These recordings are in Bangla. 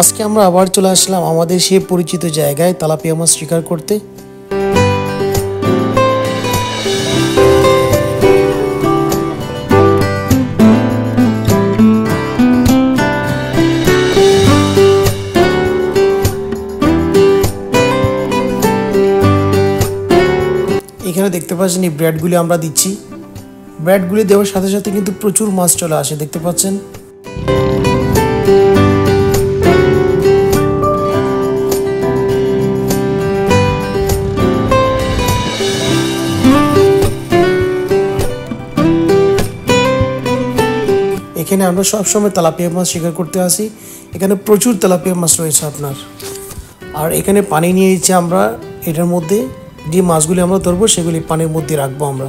আজকে আমরা আবার চলে আসলাম আমাদের সেই পরিচিত জায়গায় তেলাপিয়া মাছ শিকার করতে। এখানে দেখতে পাচ্ছেন এই ব্র্যাডগুলি আমরা দিচ্ছি। ব্র্যাডগুলি দেওয়ার সাথে সাথে কিন্তু প্রচুর মাছ চলে আসে, দেখতে পাচ্ছেন। এখানে আমরা সবসময় তেলাপিয়া মাছ শিকার করতে আসি, এখানে প্রচুর তেলাপিয়া মাছ রয়েছে আপনার। আর এখানে পানি নিয়েছি আমরা, এটার মধ্যে যে মাছগুলি আমরা ধরবো সেগুলি পানির মধ্যে রাখবো আমরা।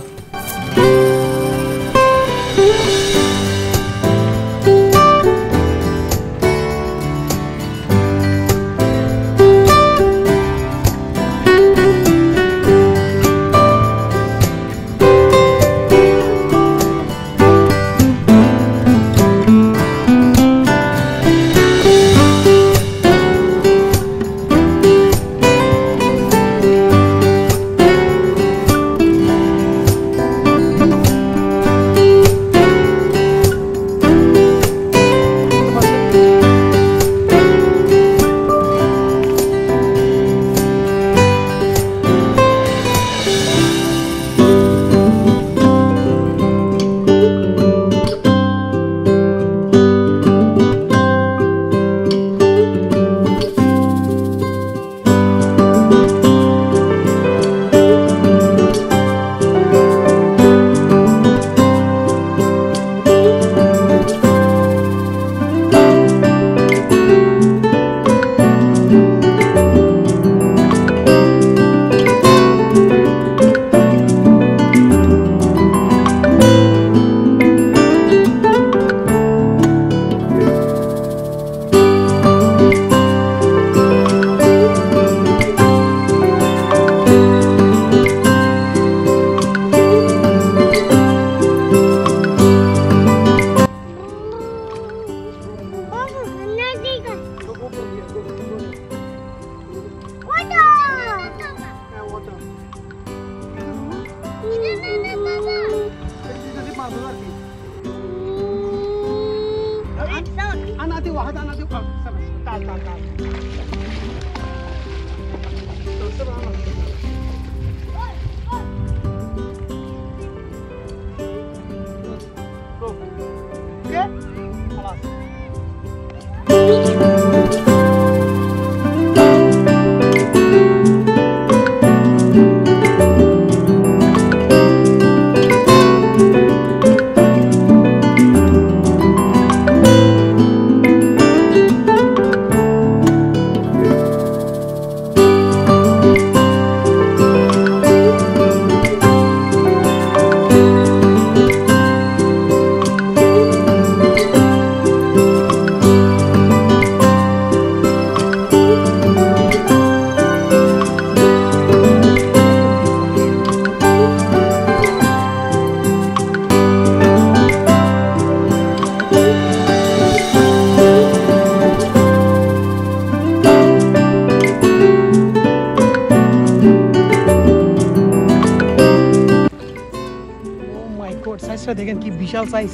দেখেন কি বিশাল সাইজ,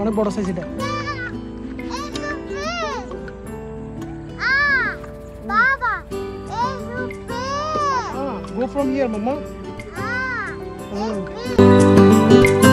অনেক বড় সাইজ এটা। Go from here, mama.